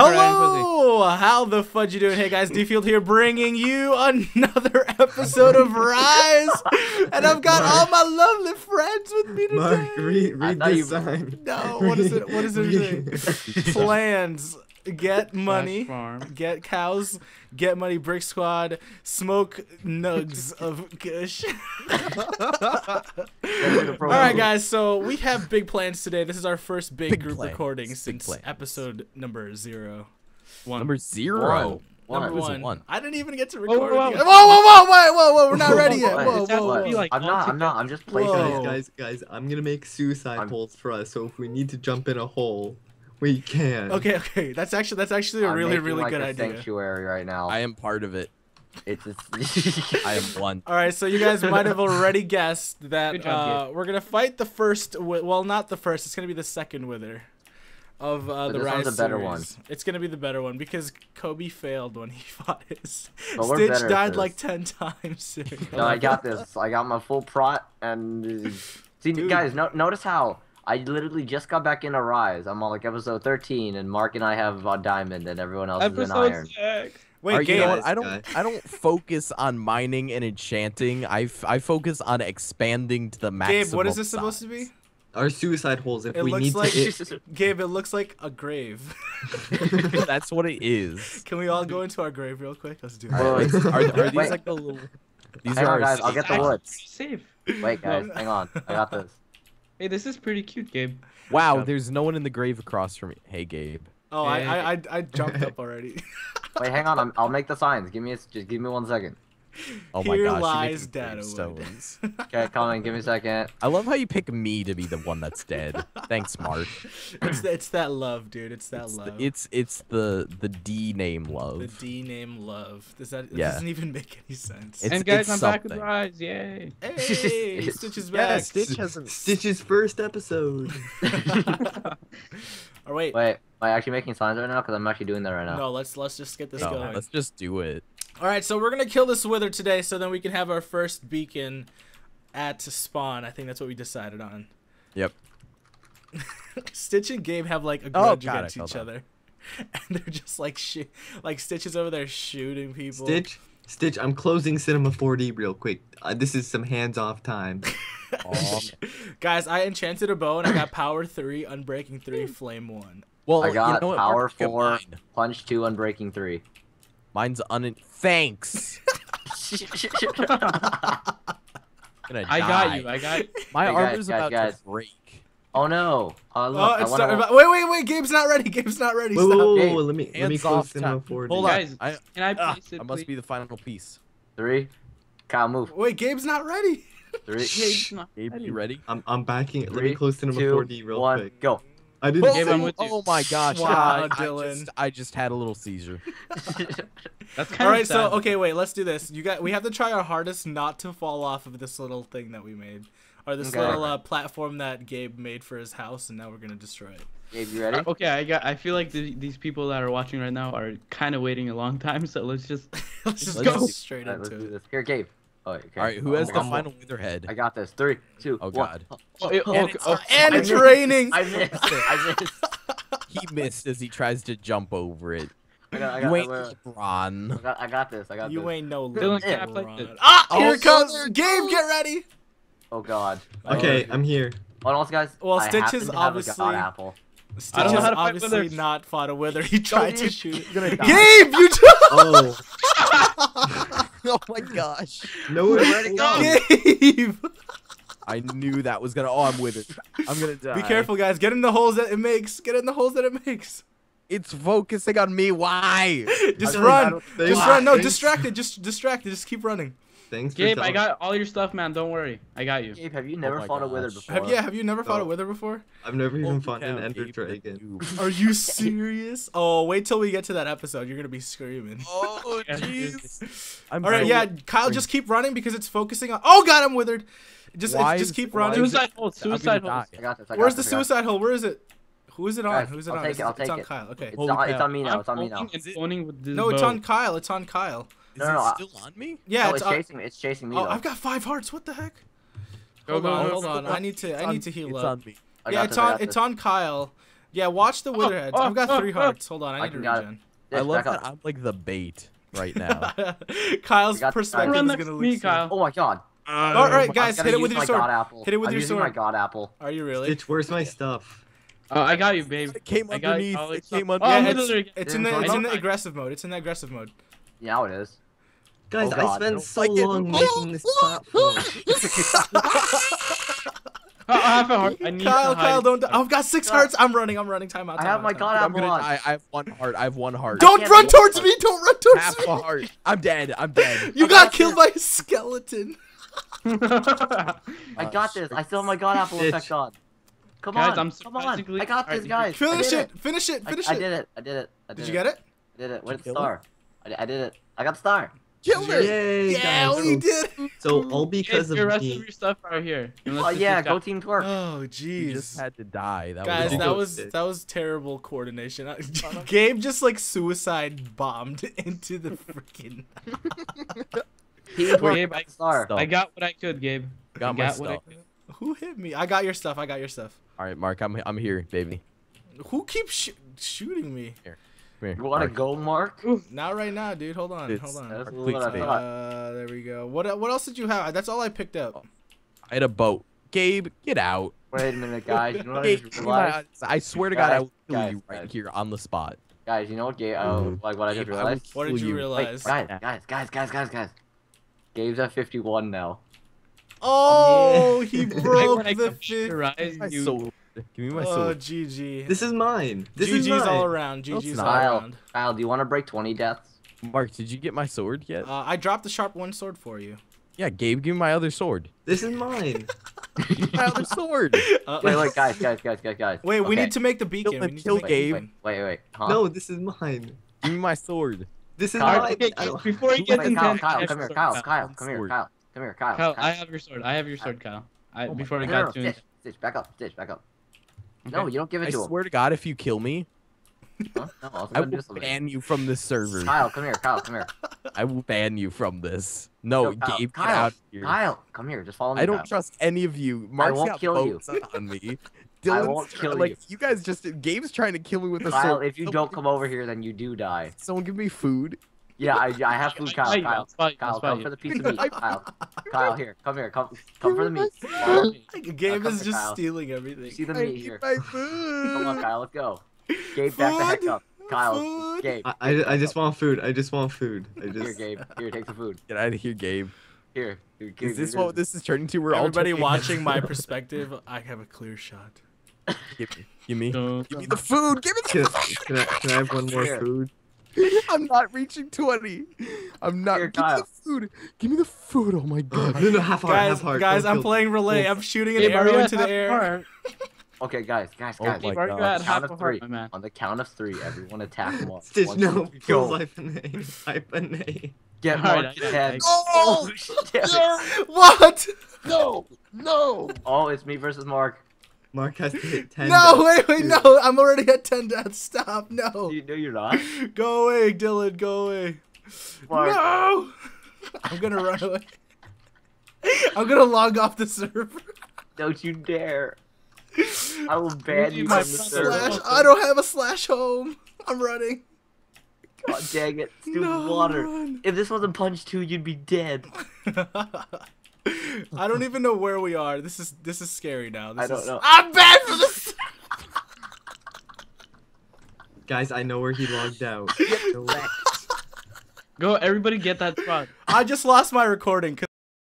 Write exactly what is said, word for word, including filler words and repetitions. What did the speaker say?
Hello! How the fudge you doing? Hey guys, D Field here bringing you another episode of Rise! And I've got Mark. all my lovely friends with me today! Mark, read, read this sign. No, read, what is it? What is it? Plans. Get money. Get cows. Get money. Brick Squad. Smoke nugs of Kush. Alright guys, so we have big plans today. This is our first big, big group plans. recording since plans. episode number zero. One. Number zero. One. Number one. one. I didn't even get to record. Whoa, whoa, whoa, whoa, whoa, whoa, whoa, we're not ready yet. Whoa, whoa, whoa. Like I'm not, I'm not, I'm just playing. Guys, guys, guys, I'm gonna make suicide I'm... holes for us, so if we need to jump in a hole, we can. Okay, okay, that's actually, that's actually a I'm really, really like good a idea. Sanctuary right now. I am part of it. It's a... I am one. All right, so you guys might have already guessed that job, uh, we're gonna fight the first, well, not the first, it's gonna be the second wither of uh, the Rise series. Better one. It's gonna be the better one because Kobe failed when he fought his. Stitch died like ten times. No, I got this. I got my full prot and see, Dude. guys. No, notice how I literally just got back into Rise. I'm on like episode thirteen, and Mark and I have uh, Diamond, and everyone else episode is in Iron. Six. Wait, Gabe, you know I don't. I don't focus on mining and enchanting. I, f I focus on expanding to the maximum. Gabe, what is this size. supposed to be? Our suicide holes if it we looks need like, to Gabe, it looks like a grave. That's what it is. Can we all go into our grave real quick? Let's do it. Right. Are, are these Wait. like the little... These hang are on, guys. I'll get the wood. Safe. Wait, guys. Hang on. I got this. Hey, this is pretty cute, Gabe. Wow, there's no one in the grave across from me. Hey, Gabe. Oh, hey. I, I I jumped up already. Wait, hang on. I'm, I'll make the signs. Give me a, just give me one second. Oh my Here gosh, lies Dad stones. Okay, Colin, give me a second. I love how you pick me to be the one that's dead. Thanks, Mark. It's the, it's that love, dude. It's that it's love. The, it's it's the the D name love. The D name love. Does that yeah. doesn't even make any sense? It's, and guys, I'm something. back with Rise. Yay! Hey, Stitch is back. Yeah, Stitch hasn't. Stitch's first episode. Oh wait. Wait, am I actually making signs right now? Because I'm actually doing that right now. No, let's let's just get this no, going. Let's just do it. All right, so we're gonna kill this wither today, so then we can have our first beacon at spawn. I think that's what we decided on. Yep. Stitch and Gabe have like a grudge oh, God, against each that. other, and they're just like sh like Stitch is over there shooting people. Stitch, Stitch, I'm closing Cinema four D real quick. Uh, this is some hands-off time. Guys, I enchanted a bow and I got power three, unbreaking three, flame one. Well, I got you know power four, punch two, unbreaking three. Mine's un. Thanks. I got you. I got you. My hey, arm guys, is guys, about guys. to break. Oh no! Uh, look, oh, it's wanna... about... Wait, wait, wait! Game's not ready. Game's not ready. Wait, Stop. Wait, wait, wait. Let me let me close in on forward. Hold on. I, Can I, uh, it, I must be the final piece. Three. Kyle, move. Wait, Gabe's not ready. Three. Gabe's not ready. Gabe, you ready? I'm I'm backing it. Let me close in on four D real one, quick. Go. I didn't Gabe, I'm with you. Oh my gosh. Wow, I, Dylan. I, just, I just had a little seizure. That's kind All right, of so okay, wait, let's do this. You got we have to try our hardest not to fall off of this little thing that we made. Or this okay. little uh, platform that Gabe made for his house, and now we're going to destroy it. Gabe, you ready? Okay, I got I feel like the, these people that are watching right now are kind of waiting a long time, so let's just let's just let's go just straight right, into it. This. Here, Gabe. Oh, okay. All right, who has oh, the final wither head? I got this. Three, two, oh, one. God. Oh, it, oh, and it's, oh, and it's raining. I missed it. I missed. He missed as he tries to jump over it. I got, I got, you ain't LeBron. I got, I got this. I got you this. You ain't no Dylan LeBron. Ah, oh, here it comes. So Gabe, get ready. Oh, God. Okay, oh, I'm here. What else, guys? Well, I Stitch is obviously... apple. Stitch is obviously not fought a wither. He tried to shoot it. Gabe, you just... Oh. Oh my gosh. Nowhere to go. Gabe. I knew that was gonna. Oh, I'm with it. I'm gonna die. Be careful, guys. Get in the holes that it makes. Get in the holes that it makes. It's focusing on me. Why? Just I run. Just why? run. No, distracted. Just distracted. Just keep running. Thanks, Gabe. For I got all your stuff, man. Don't worry. I got you. Gabe, have you never oh fought gosh. a wither before? Have, yeah, have you never no. fought a wither before? I've never even oh, fought an Ender Dragon. Are you serious? Oh, wait till we get to that episode. You're gonna be screaming. Oh, jeez. All right, yeah, Kyle, just keep running because it's focusing on. Oh God, I'm withered. Just, it's, just keep running. Suicide hole. Suicide hole. Where's the suicide hole? Where is it? Who is it on? Who is it on? It's on Kyle. Okay. It's on me now. It's on me now. No, it's on Kyle. It's on Kyle. Is no, no, it still I, on me? Yeah, no, it's, it's chasing me. It's chasing me. Oh, though. I've got five hearts. What the heck? Hold, hold on, on, hold on. I need to. I need to heal it's up. On me. Yeah, it's on. It's on Kyle. Yeah, watch the wither heads. Oh, oh, I've got three hearts. Hold on, I need to regen. I love that I'm like the bait right now. Kyle's perspective is gonna leak. Oh my god. Uh, All right, guys, hit it with your sword. Hit it with I'm your using sword. My god apple. Are you really? It's where's my stuff? Oh, I got you, babe. It came underneath. I got it came underneath. Oh, yeah, it's, it's in the it's in the aggressive mode. It's in the aggressive mode. Yeah, it is. Guys, oh I spent so like long it. making this platform. I have a heart. I need Kyle, Kyle, don't die. I've got six hearts. I'm running. I'm running. Time out. Time I have out, my god apple on. I, I have one heart. I have one heart. Don't run towards me. Don't run towards me. Half a heart. I'm dead. I'm dead. You got killed by a skeleton. I got this. I still have my god apple effect on. Come guys, on. I'm Come on. I got this, guys. Finish it. it. Finish it. Finish I, it. I did it. I did it. I did, did it. you get it? I did it. Where's the star? I did, I did it. I got the star. Killed it. Yay, yeah, guys. we did it. So all because of the rest me. of your stuff out here. Oh yeah, go team twerk. Oh jeez. You just had to die. That guys, was that was that was terrible coordination. Gabe just like suicide bombed into the freaking. Gabe, I, I got what I could, Gabe. Got, got my stuff. What I could. Who hit me? I got your stuff. I got your stuff. All right, Mark, I'm I'm here, baby. Who keeps sh shooting me? Here, here. You want to go, Mark? Ooh. Not right now, dude. Hold on, it's, hold on. Mark, please, uh, there we go. What what else did you have? That's all I picked up. I had a boat. Gabe, get out. Wait a minute, guys. You know what Gabe, I, I swear to God, guys, I will kill you right guys. here on the spot. Guys, you know what, Gabe? Uh, like what Gabe, I just realized. What did you realize? Wait, guys, guys, guys, guys, guys, guys. Gabe's at fifty-one now. Oh, yeah. he broke like the fifty. So, give me my soul. Oh, G G. This is mine. This G G's is mine. all around. G G's all around. Kyle, do you want to break twenty deaths? Mark, did you get my sword yet? Uh, I dropped the sharp one sword for you. Yeah, Gabe, give me my other sword. This is mine. my other sword. Uh, wait, wait, guys, guys, guys, guys, guys. Wait, okay. we need to make the beacon. Kill, we need kill to make Gabe. Wait, wait, wait. Huh? No, this is mine. Give me my sword. This is Kyle, mine. Okay, before he gets in, Kyle, Kyle, come here, Kyle, Kyle, come here, Kyle. Come here, Kyle, Kyle. Kyle, I have your sword. I have your sword, Kyle. I, oh before we no, got no, to Stitch, Stitch, back up. Stitch, back up. Okay. No, you don't give it I to him. I swear to God, if you kill me, huh? no, I, I will do ban you from this server. Kyle, come here. Kyle, come here. I will ban you from this. No, no Kyle, Gabe, Kyle, get out of here. Kyle, come here. Just follow me. I don't Kyle. trust any of you. Mark's I won't kill you. on me. Dylan's I won't kill like, you. You guys just. Gabe's trying to kill me with a Kyle, sword. Kyle, if you don't come over here, then you do die. Someone give me food. Yeah, I, I have food, Kyle. Kyle, Kyle, Kyle, Kyle come you. for the piece of meat. Kyle, Kyle, here, come here, come, come for the meat. Kyle, Gabe uh, is just Kyle. stealing everything. See the I meat here. Come on, Kyle, let's go. Gabe, food. back the heck up. Kyle, food. Gabe. I, I, I just want food. I just want food. I just... Here, Gabe. Here, take the food. Get out of here, Gabe. Here. here is this what this is turning to? We're everybody all watching my perspective. I have a clear shot. Give me, give me, no. give me the food. Give me the food. Can I, can I have one more here. food? I'm not reaching twenty. I'm not. Here, give me the food. Give me the food. Oh my god. No, no, half heart, guys, half heart. guys, I'm playing relay. I'm shooting an arrow into the air. Okay, guys, guys, guys. Oh my god. On the count of three. On the count of three, everyone attack Mark. Stitch, no. Go. Hyphenate. Get Mark's head. Oh shit. What? No. No. Oh, it's me versus Mark. Mark has to hit ten. No, wait, wait, no! I'm already at ten deaths. Stop! No. You, no, you're not. Go away, Dylan. Go away. Mark. No! I'm gonna run away. I'm gonna log off the server. Don't you dare! I will ban you from the server. I don't have a slash home. I'm running. God dang it! Stupid no, water. Run. If this wasn't Punch Two, you'd be dead. I don't even know where we are. This is this is scary now. This I don't is... know. I'm bad for this. Guys, I know where he logged out. Go, everybody, get that spot. I just lost my recording.